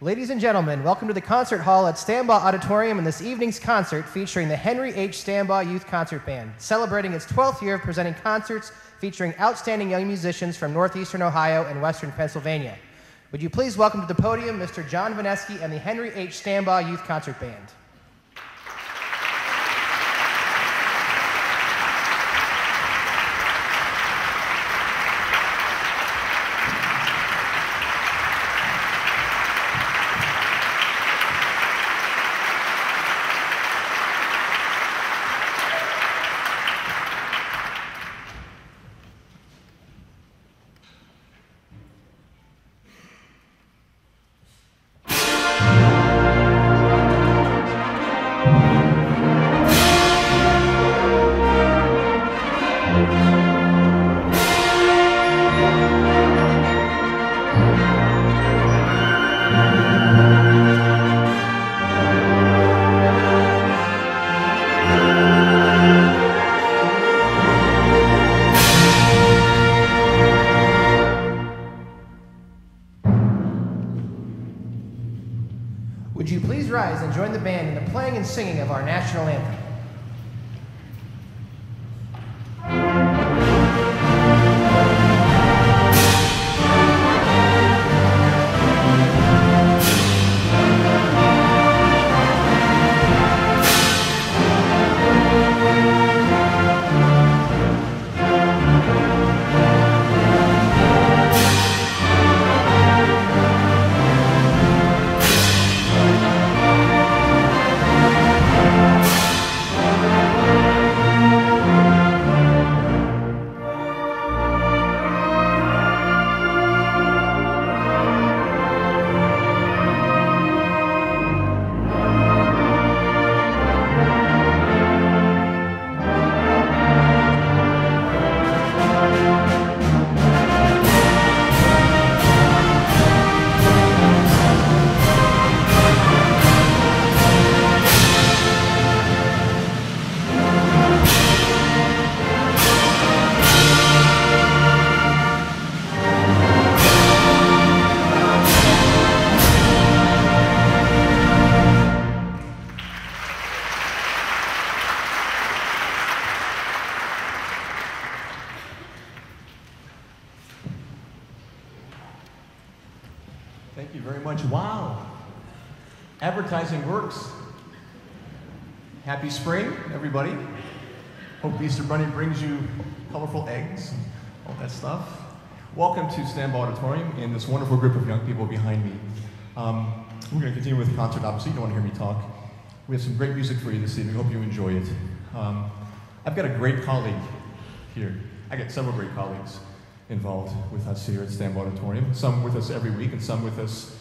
Ladies and gentlemen, welcome to the concert hall at Stambaugh Auditorium and this evening's concert featuring the Henry H. Stambaugh Youth Concert Band, celebrating its 12th year of presenting concerts featuring outstanding young musicians from northeastern Ohio and western Pennsylvania. Would you please welcome to the podium Mr. John Vaneski and the Henry H. Stambaugh Youth Concert Band. Join the band in the playing and singing of our national anthem. Advertising works. Happy spring, everybody. Hope Easter Bunny brings you colorful eggs, all that stuff. Welcome to Stambaugh Auditorium and this wonderful group of young people behind me. We're going to continue with the concert. Obviously, you don't want to hear me talk. We have some great music for you this evening. Hope you enjoy it. I've got a great colleague here. I got several great colleagues involved with us here at Stambaugh Auditorium, some with us every week and some with us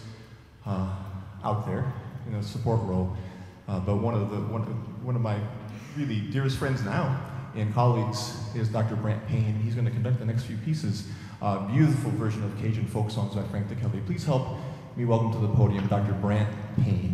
out there in a support role, but one of my really dearest friends now and colleagues is Dr. Brant Payne. He's going to conduct the next few pieces, a beautiful version of Cajun folk songs by Frank DeKelly. Please help me welcome to the podium Dr. Brant Payne.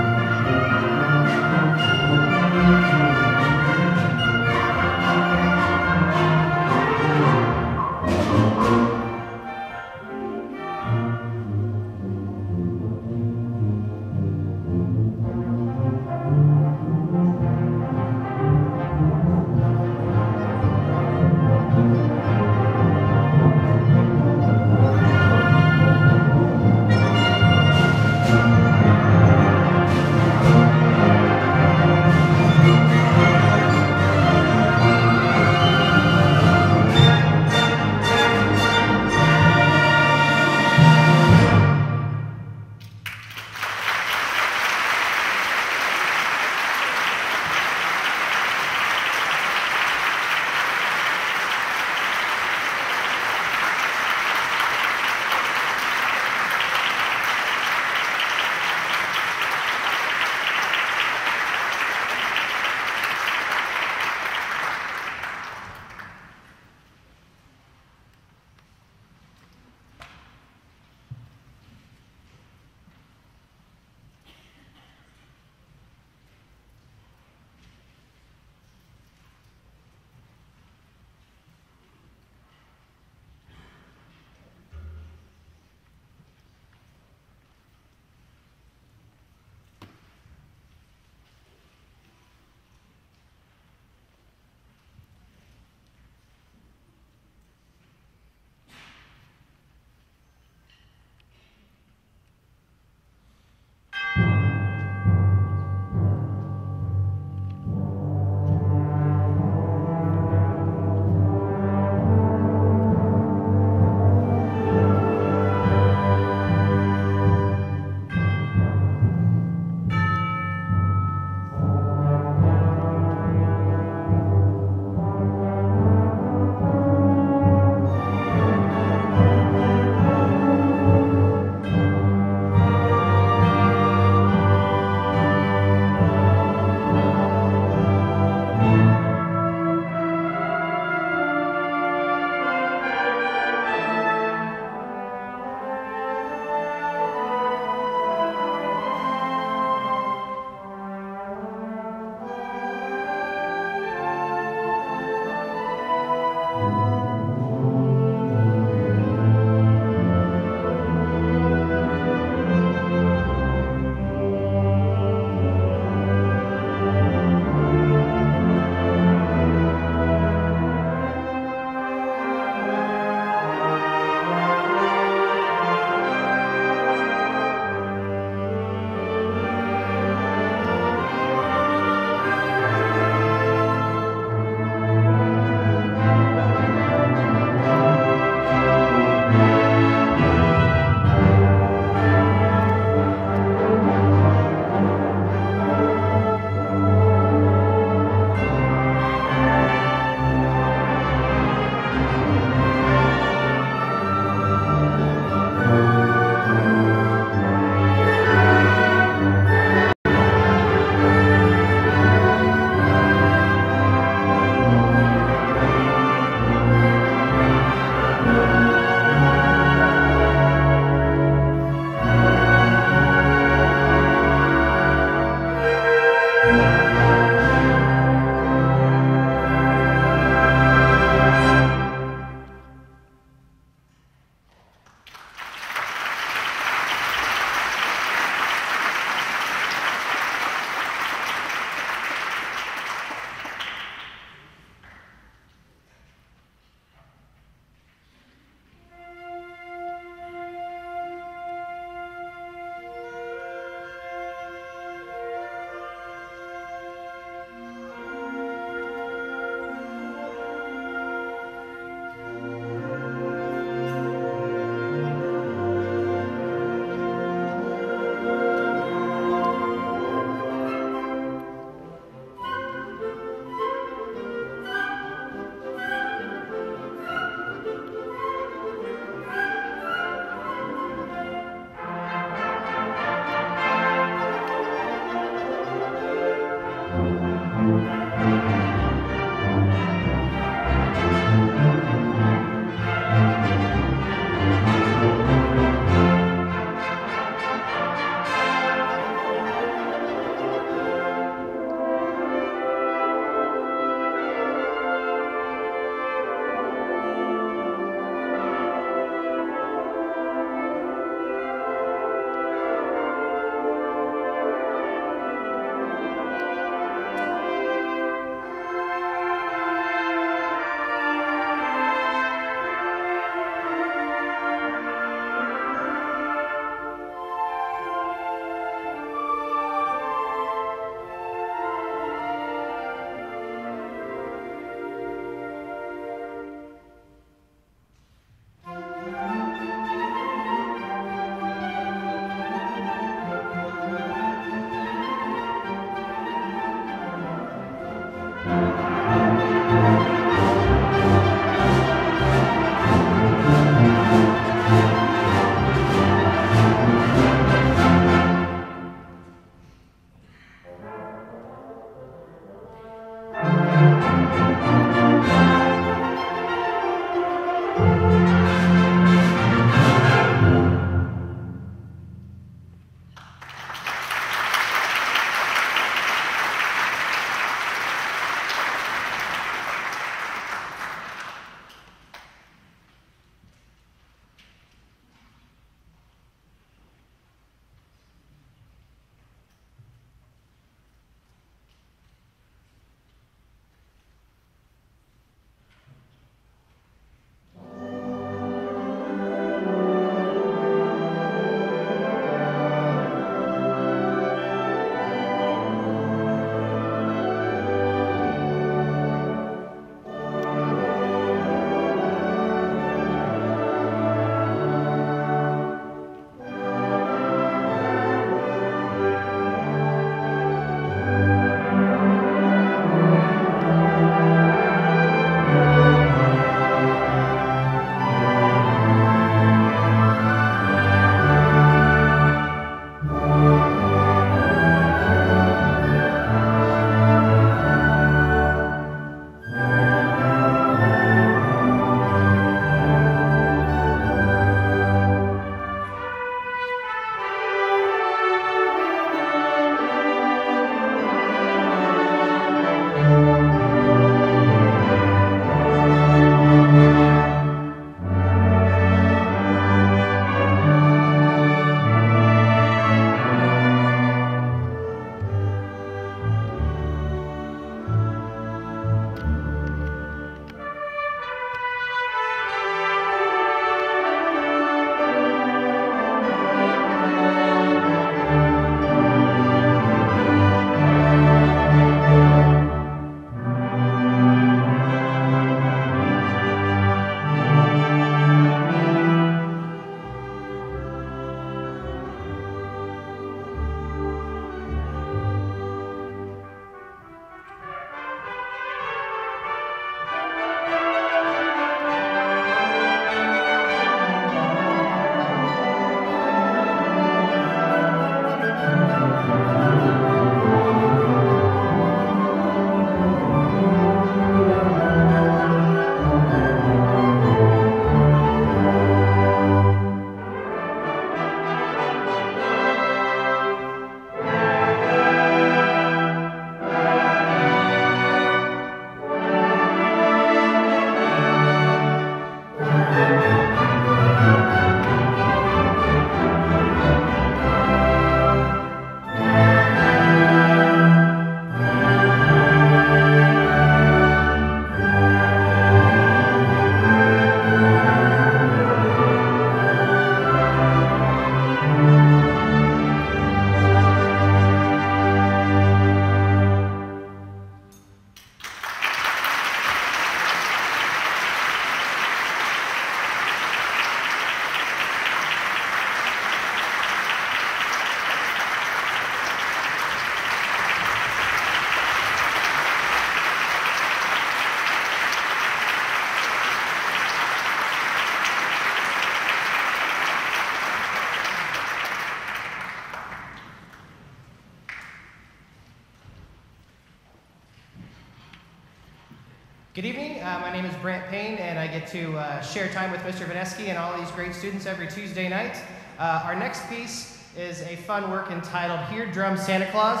Good evening, my name is Brant Payne, and I get to share time with Mr. Vaneski and all these great students every Tuesday night. Our next piece is a fun work entitled Here Drums Santa Claus,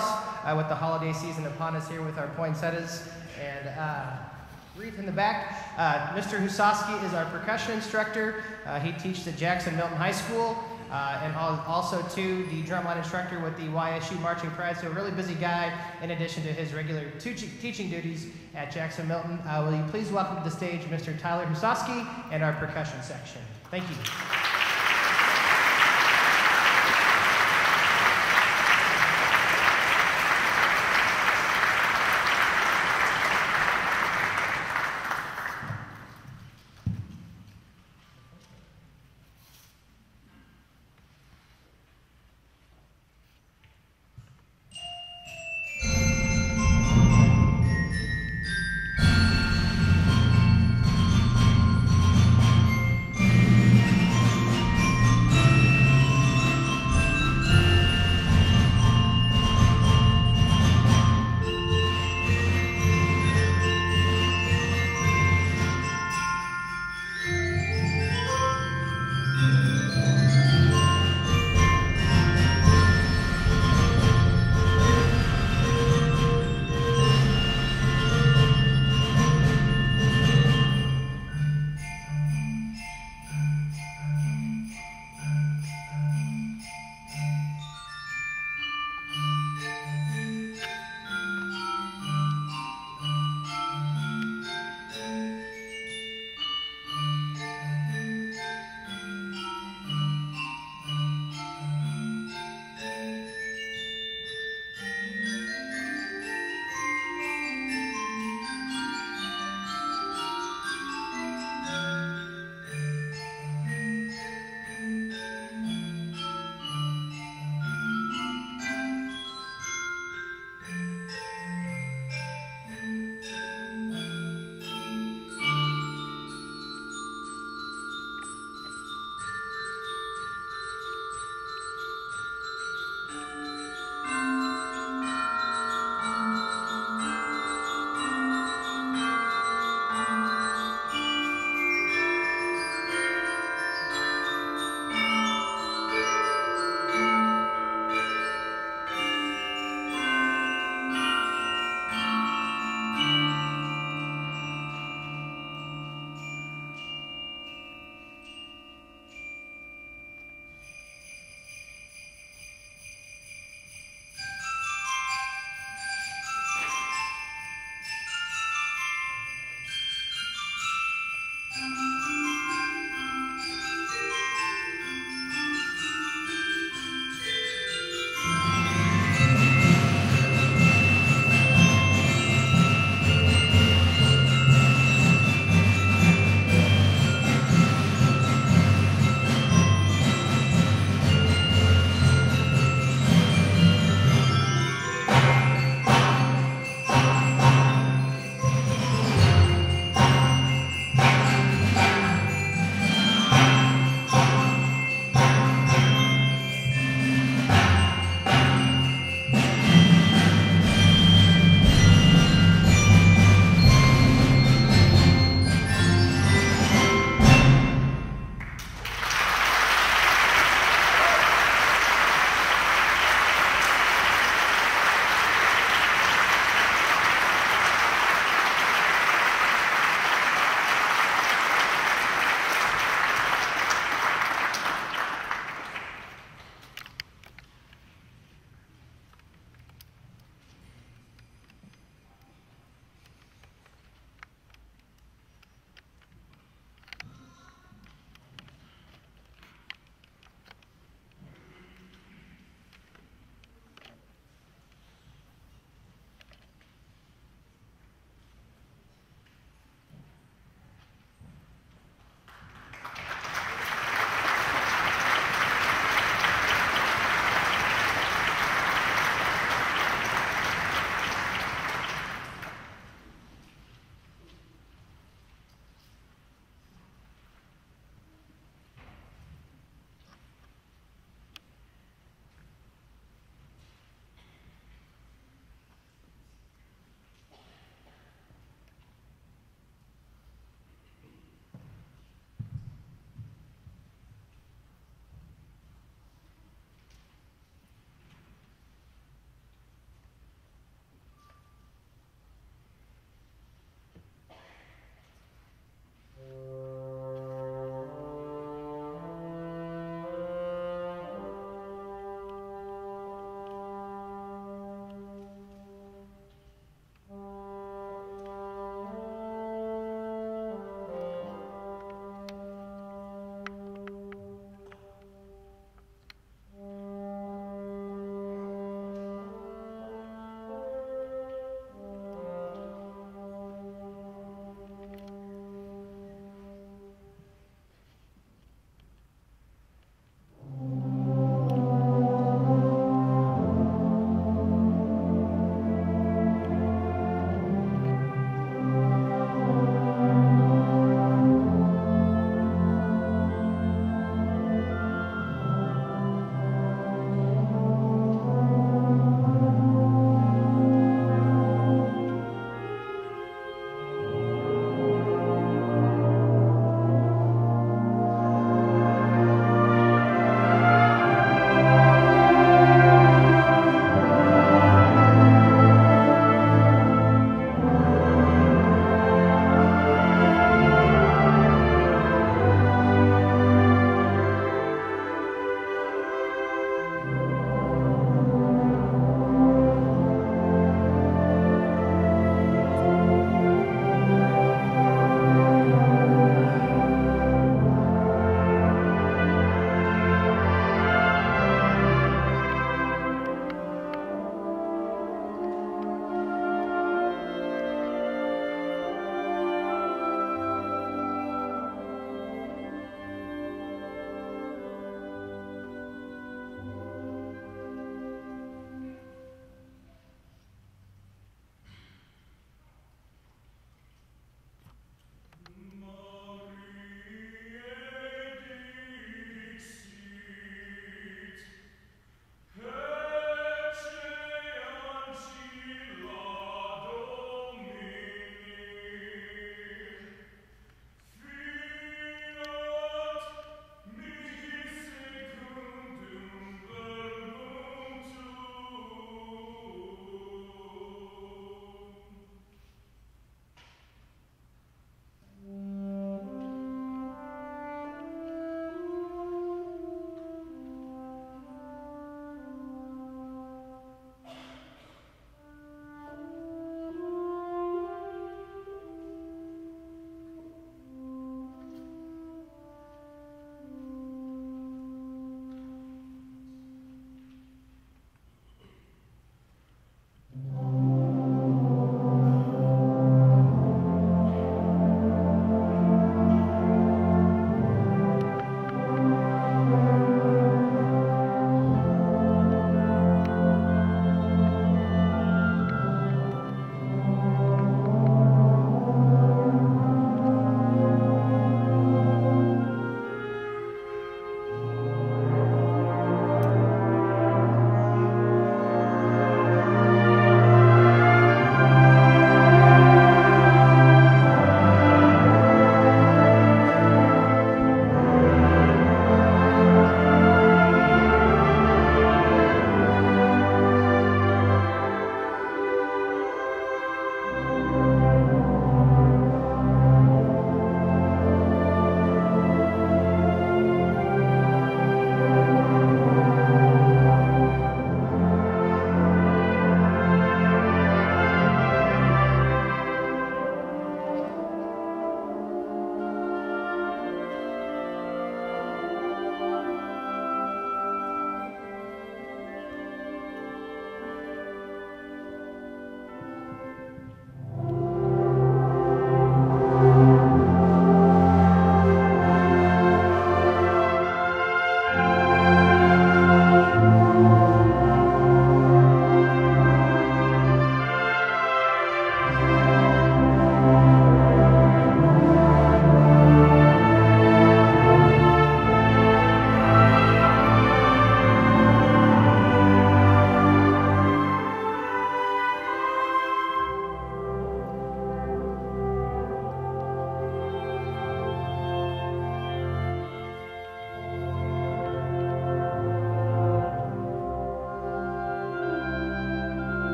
with the holiday season upon us here with our poinsettias and wreath in the back. Mr. Husosky is our percussion instructor. He teaches at Jackson Milton High School. And also, too, the drumline instructor with the YSU Marching Pride, so a really busy guy in addition to his regular teaching duties at Jackson Milton. Will you please welcome to the stage Mr. Tyler Musoski and our percussion section. Thank you.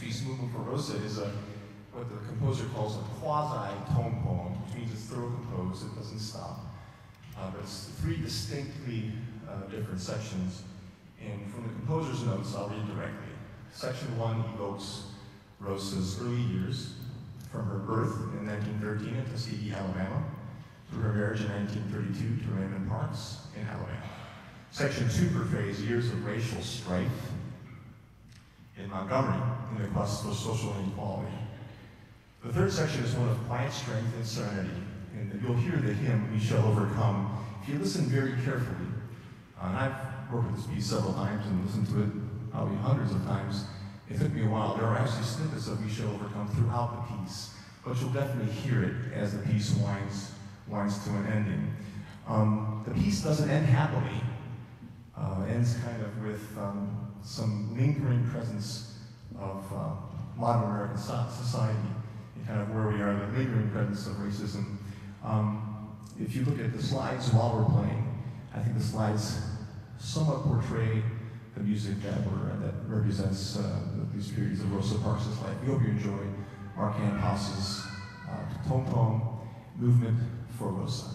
piece, Mumu Perosa, is what the composer calls a quasi-tone poem, which means it's thorough composed, it doesn't stop. But it's three distinctly different sections. And from the composer's notes, I'll read directly. Section 1 evokes Rosa's early years, from her birth in 1913 in Tuskegee, Alabama, through her marriage in 1932 to Raymond Parks in Alabama. Section 2 portrays years of racial strife in Montgomery in the quest for social inequality. The third section is one of quiet strength and serenity, and you'll hear the hymn, "We Shall Overcome," if you listen very carefully. And I've worked with this piece several times and listened to it probably hundreds of times. It took me a while. There are actually snippets of "We Shall Overcome" throughout the piece, but you'll definitely hear it as the piece winds to an ending. The piece doesn't end happily. Ends kind of with some lingering presence of modern American society and kind of where we are, the lingering presence of racism. If you look at the slides while we're playing, I think the slides somewhat portray the music that represents these periods of Rosa Parks' life. We hope you enjoy Mark Anpass's Tone Poem, Movement for Rosa.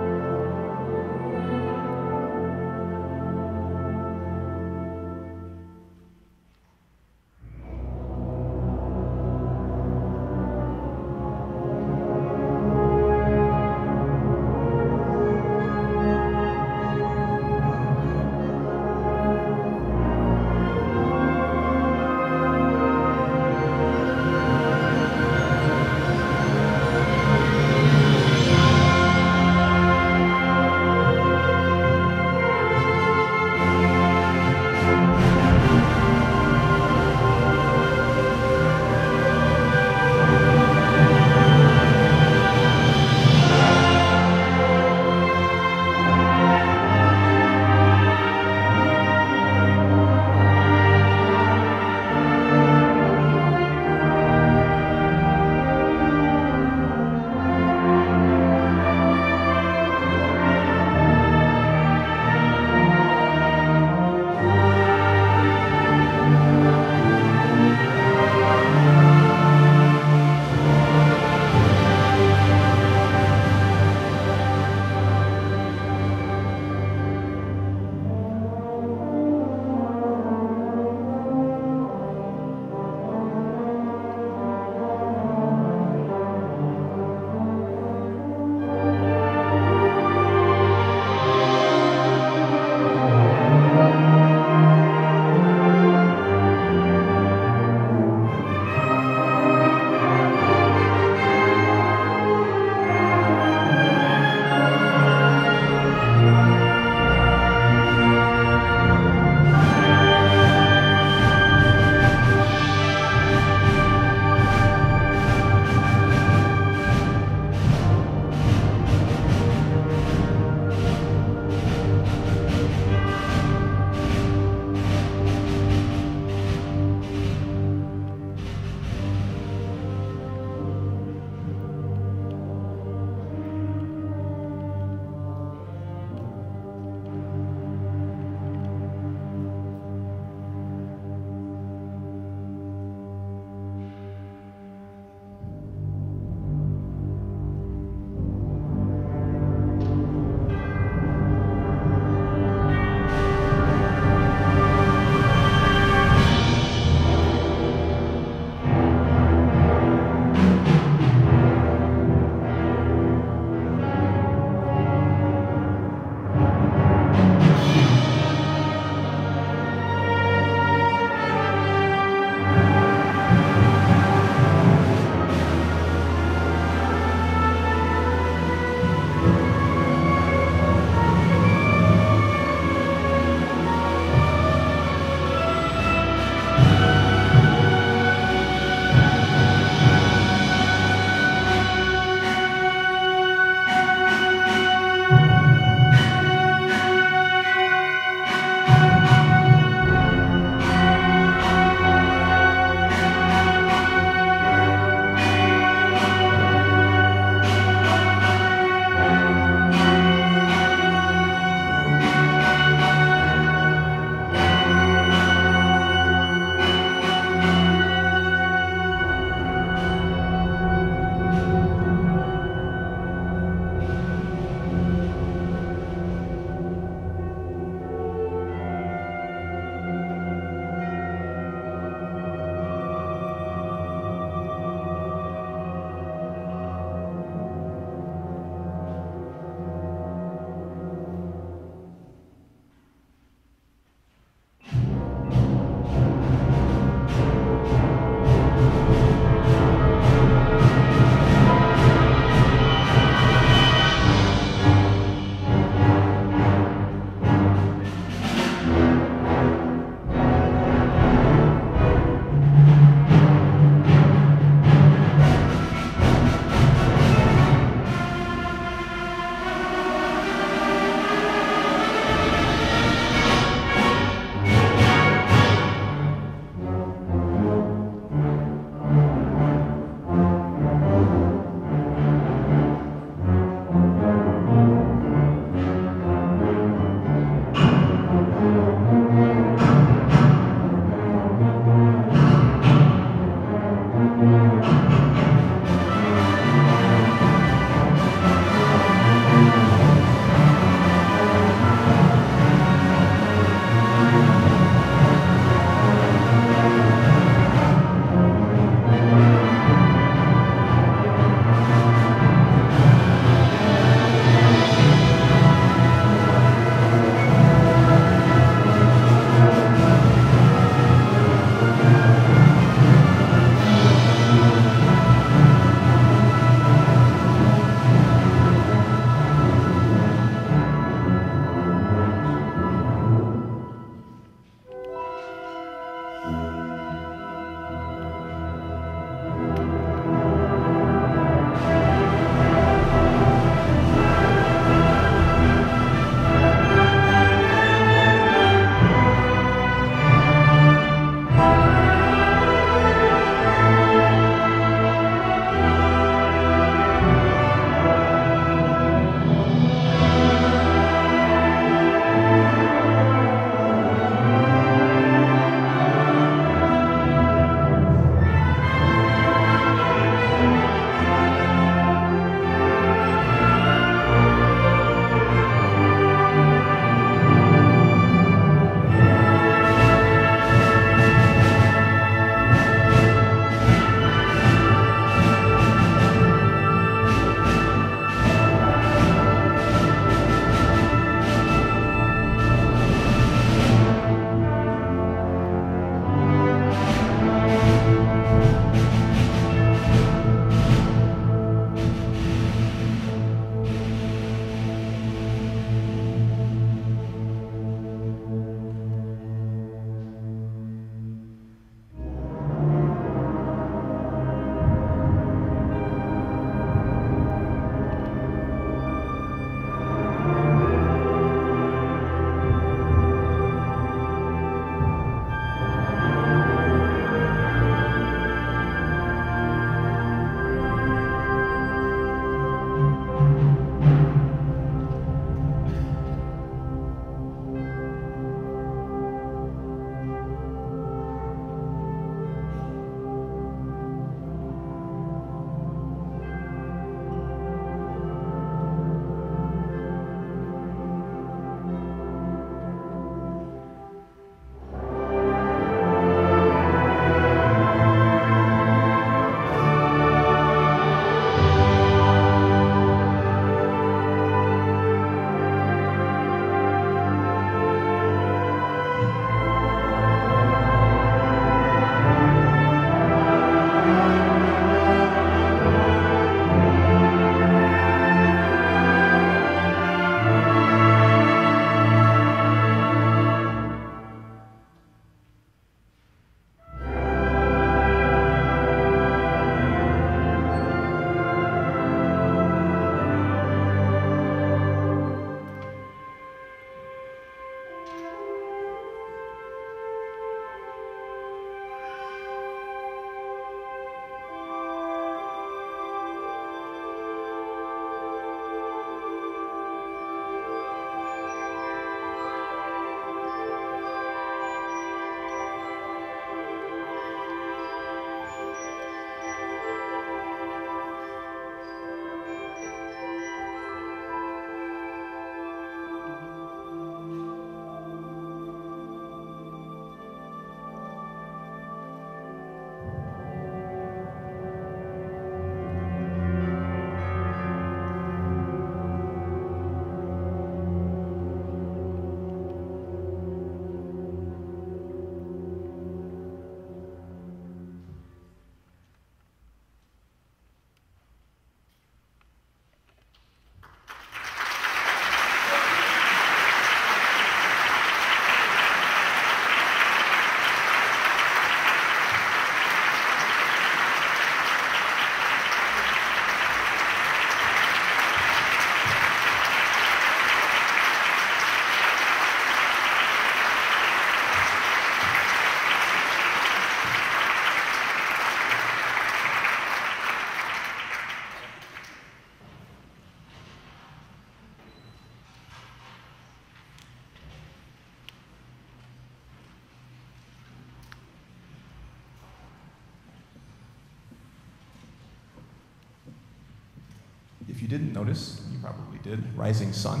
if you didn't notice, you probably did, Rising Sun,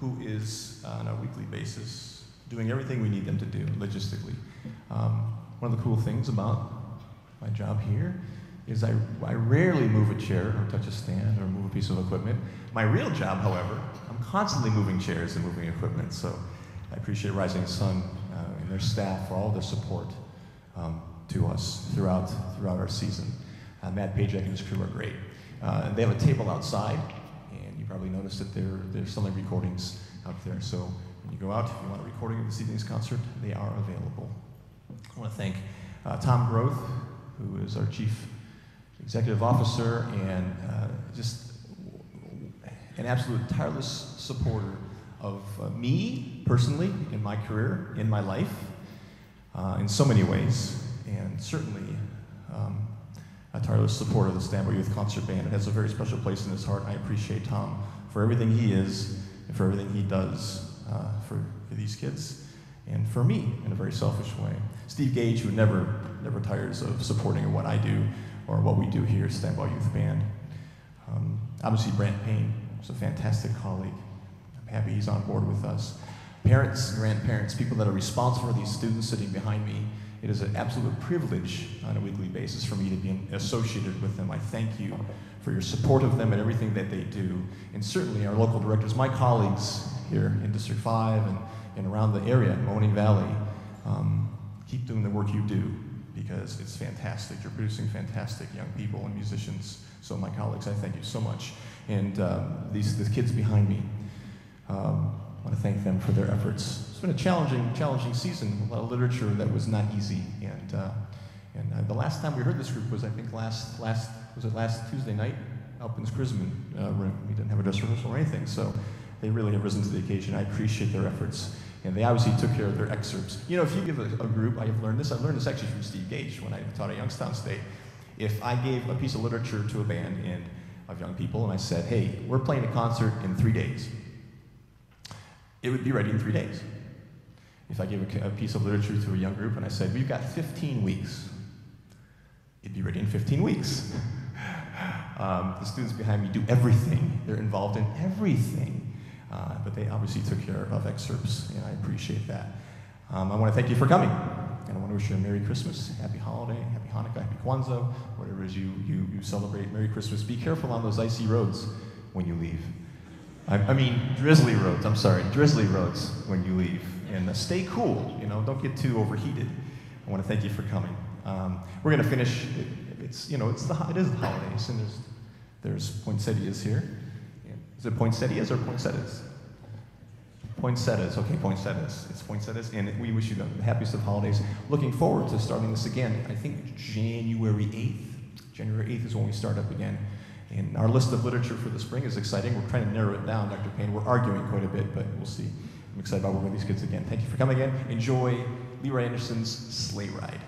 who is on a weekly basis doing everything we need them to do logistically. One of the cool things about my job here is I rarely move a chair or touch a stand or move a piece of equipment. My real job, however, I'm constantly moving chairs and moving equipment, so I appreciate Rising Sun and their staff for all their support to us throughout our season. Matt Pajak and his crew are great. They have a table outside, and you probably noticed that there's some recordings out there, so when you go out, if you want a recording of this evening's concert, they are available. I want to thank Tom Groth, who is our Chief Executive Officer, and just an absolute tireless supporter of me personally, in my career, in my life, in so many ways, and certainly a tireless supporter of the Stambaugh Youth Concert Band. It has a very special place in his heart. I appreciate Tom for everything he is and for everything he does for these kids and for me in a very selfish way. Steve Gage, who never tires of supporting what I do or what we do here at Stambaugh Youth Band. Obviously, Brant Payne is a fantastic colleague. I'm happy he's on board with us. Parents, grandparents, people that are responsible for these students sitting behind me, it is an absolute privilege on a weekly basis for me to be associated with them. I thank you for your support of them and everything that they do. And certainly our local directors, my colleagues here in District 5 and around the area, Mahoning Valley, keep doing the work you do because it's fantastic. You're producing fantastic young people and musicians. So my colleagues, I thank you so much. And these kids behind me, I want to thank them for their efforts. It's been a challenging season, a lot of literature that was not easy. And the last time we heard this group was, I think, last Tuesday night up in Skrisman room. We didn't have a dress rehearsal or anything, so they really have risen to the occasion. I appreciate their efforts. And they obviously took care of their excerpts. You know, if you give a group, I've learned this actually from Steve Gage when I taught at Youngstown State. If I gave a piece of literature to a band of young people and I said, hey, we're playing a concert in 3 days, it would be ready in 3 days. If I gave a piece of literature to a young group and I said, we've got 15 weeks, it'd be ready in 15 weeks. The students behind me do everything. They're involved in everything. But they obviously took care of excerpts, and I appreciate that. I want to thank you for coming, and I want to wish you a Merry Christmas, Happy Holiday, Happy Hanukkah, Happy Kwanzaa, whatever it is you celebrate. Merry Christmas. Be careful on those icy roads when you leave. Drizzly roads when you leave. And stay cool, don't get too overheated. I want to thank you for coming. We're going to finish, it is the holidays, and there's poinsettias here. Is it poinsettias or poinsettias? Poinsettias, okay, poinsettias. It's poinsettias, and we wish you the happiest of holidays. Looking forward to starting this again, I think January 8th. January 8th is when we start up again. And our list of literature for the spring is exciting. We're trying to narrow it down, Dr. Payne. We're arguing quite a bit, but we'll see. I'm excited about working with these kids again. Thank you for coming again. Enjoy Leroy Anderson's Sleigh Ride.